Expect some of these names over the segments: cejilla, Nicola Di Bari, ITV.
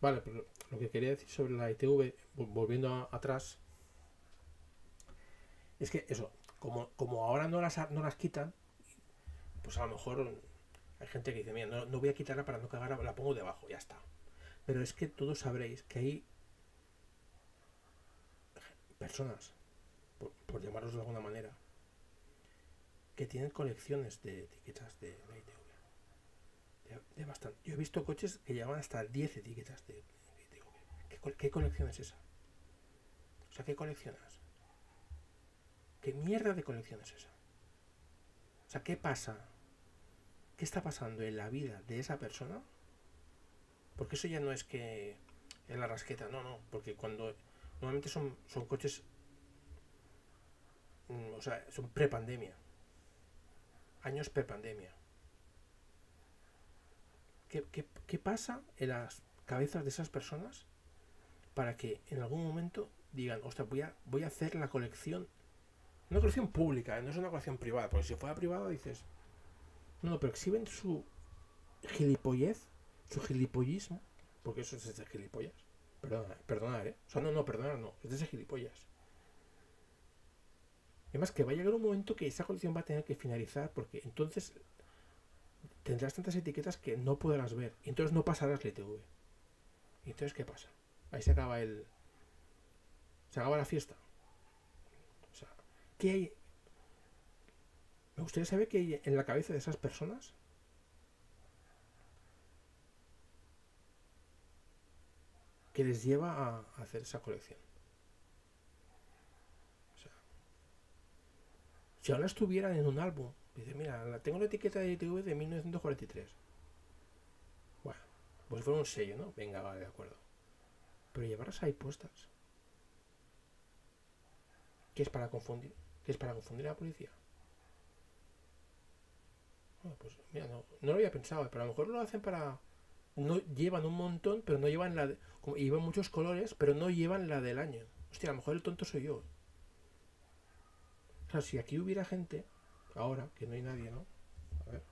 Vale, pero lo que quería decir sobre la ITV, volviendo atrás, es que eso, como ahora no las quitan, pues a lo mejor hay gente que dice, mira, no voy a quitarla para no cagarla, la pongo debajo, ya está. Pero es que todos sabréis que hay personas, por llamarlos de alguna manera, que tienen colecciones de etiquetas de la ITV. De bastante. Yo he visto coches que llevan hasta 10 etiquetas de ITV. ¿Qué colección es esa? O sea, ¿qué coleccionas? ¿Qué mierda de colección es esa? O sea, ¿qué pasa? ¿Qué está pasando en la vida de esa persona? Porque eso ya no es que en la rasqueta, no, porque cuando normalmente son coches, o sea, son prepandemia, años prepandemia. ¿Qué pasa en las cabezas de esas personas para que en algún momento digan, ostras, voy a hacer la colección, una colección pública, no es una colección privada, porque si fuera privada dices, no, pero exhiben su gilipollez, su gilipollismo, porque eso es de gilipollas. Perdonad, o sea, no, es de ese gilipollas. Y además que va a llegar un momento que esa colección va a tener que finalizar, porque entonces tendrás tantas etiquetas que no podrás ver, y entonces no pasarás la ITV. ¿Y entonces qué pasa? Ahí se acaba la fiesta. O sea, ¿qué hay? Me gustaría saber qué hay en la cabeza de esas personas. Que les lleva a hacer esa colección. O sea, si ahora estuvieran en un álbum, dice, mira, tengo la etiqueta de ITV de 1943. Bueno, pues fue un sello, ¿no? Venga, vale, de acuerdo. Pero llevarlas ahí puestas. ¿Qué es para confundir? ¿Qué es para confundir a la policía? Bueno, pues mira, no lo había pensado, pero a lo mejor lo hacen para... No llevan un montón, pero no llevan la de... Llevan muchos colores, pero no llevan la del año. Hostia, a lo mejor el tonto soy yo. Claro, si aquí hubiera gente, ahora, que no hay nadie, ¿no? A ver.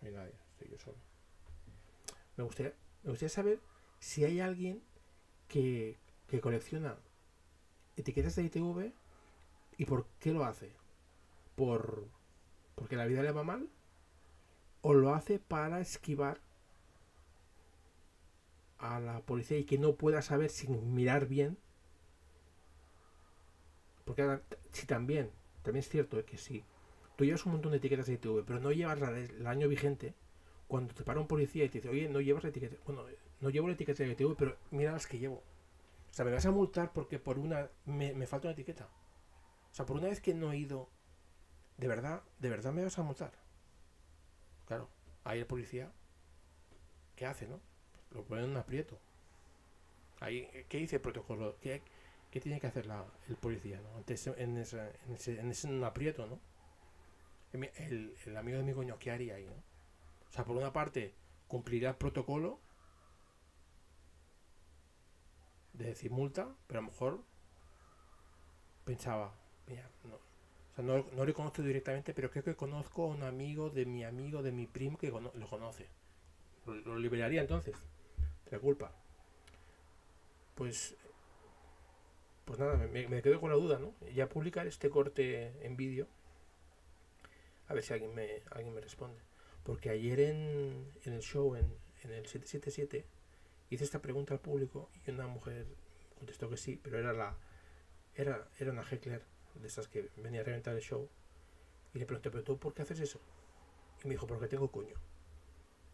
No hay nadie, estoy yo solo. Me gustaría saber si hay alguien que colecciona etiquetas de ITV y por qué lo hace. ¿Porque la vida le va mal? ¿O lo hace para esquivar a la policía y que no pueda saber sin mirar bien? Porque ahora, si también es cierto que sí, tú llevas un montón de etiquetas de ITV, pero no llevas la del año vigente, cuando te para un policía y te dice, oye, no llevas la etiqueta, bueno, no llevo la etiqueta de ITV, pero mira las que llevo. O sea, me vas a multar porque por una me falta una etiqueta. O sea, por una vez que no he ido, de verdad me vas a multar. Claro, ahí el policía, ¿qué hace, no? Lo pone en un aprieto. Ahí, ¿qué dice el protocolo? ¿Qué tiene que hacer el policía, ¿no? Antes, en ese aprieto, ¿no? El amigo de mi coño, ¿qué haría ahí, no? O sea, por una parte, cumplirá el protocolo de decir multa, pero a lo mejor pensaba, mira, no. O sea, no le conozco directamente, pero creo que conozco a un amigo de mi primo que lo conoce. Lo liberaría entonces, de la culpa. Pues nada, me quedo con la duda, ¿no? Ya publicar este corte en vídeo. A ver si alguien me responde. Porque ayer en el show, en el 777, hice esta pregunta al público y una mujer contestó que sí, pero era una heckler de esas que venía a reventar el show, y le pregunté, ¿pero tú por qué haces eso? Y me dijo, porque tengo coño.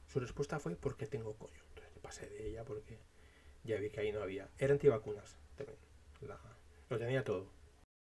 Su respuesta fue, porque tengo coño. Entonces le pasé de ella porque ya vi que ahí no había, era antivacunas también, lo tenía todo.